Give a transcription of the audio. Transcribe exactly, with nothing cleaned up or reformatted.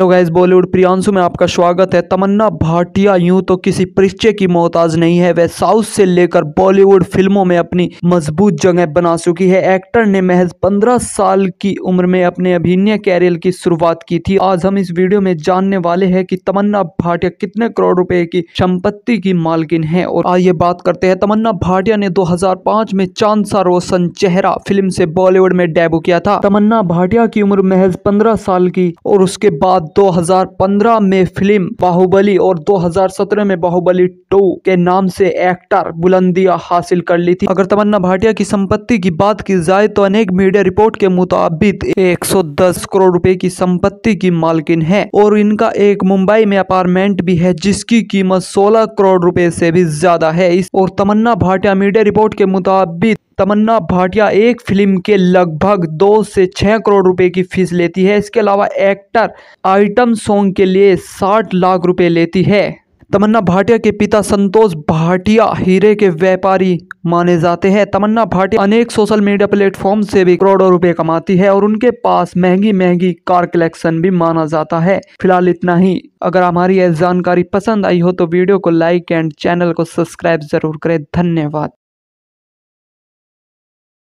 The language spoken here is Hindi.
तो गाइस बॉलीवुड प्रियांशु में आपका स्वागत है। तमन्ना भाटिया यूं तो किसी परिचय की मोहताज नहीं है। वह साउथ से लेकर बॉलीवुड फिल्मों में अपनी मजबूत जगह बना चुकी है। एक्टर ने महज पंद्रह साल की उम्र में अपने अभिनय कैरियर की शुरुआत की थी। आज हम इस वीडियो में जानने वाले हैं कि तमन्ना भाटिया कितने करोड़ रुपए की संपत्ति की मालकिन है। और आइए बात करते हैं। तमन्ना भाटिया ने दो हजार पांच में चांद सा रोशन चेहरा फिल्म से बॉलीवुड में डेब्यू किया था। तमन्ना भाटिया की उम्र महज पंद्रह साल की और उसके बाद दो हजार पंद्रह में फिल्म बाहुबली और दो हजार सत्रह में बाहुबली टू के नाम से एक्टर बुलंदियां हासिल कर ली थी। अगर तमन्ना भाटिया की संपत्ति की बात की जाए तो अनेक मीडिया रिपोर्ट के मुताबिक एक सौ दस करोड़ रुपए की संपत्ति की मालकिन है और इनका एक मुंबई में अपार्टमेंट भी है जिसकी कीमत सोलह करोड़ रुपए से भी ज्यादा है। इस और तमन्ना भाटिया मीडिया रिपोर्ट के मुताबिक तमन्ना भाटिया एक फिल्म के लगभग दो से छह करोड़ रुपए की फीस लेती है। इसके अलावा एक्टर आइटम सॉन्ग के लिए साठ लाख रुपए लेती है। तमन्ना भाटिया के पिता संतोष भाटिया हीरे के व्यापारी माने जाते हैं। तमन्ना भाटिया अनेक सोशल मीडिया प्लेटफॉर्म से भी करोड़ों रुपए कमाती है और उनके पास महंगी महंगी कार कलेक्शन भी माना जाता है। फिलहाल इतना ही। अगर हमारी यह जानकारी पसंद आई हो तो वीडियो को लाइक एंड चैनल को सब्सक्राइब जरूर करें। धन्यवाद।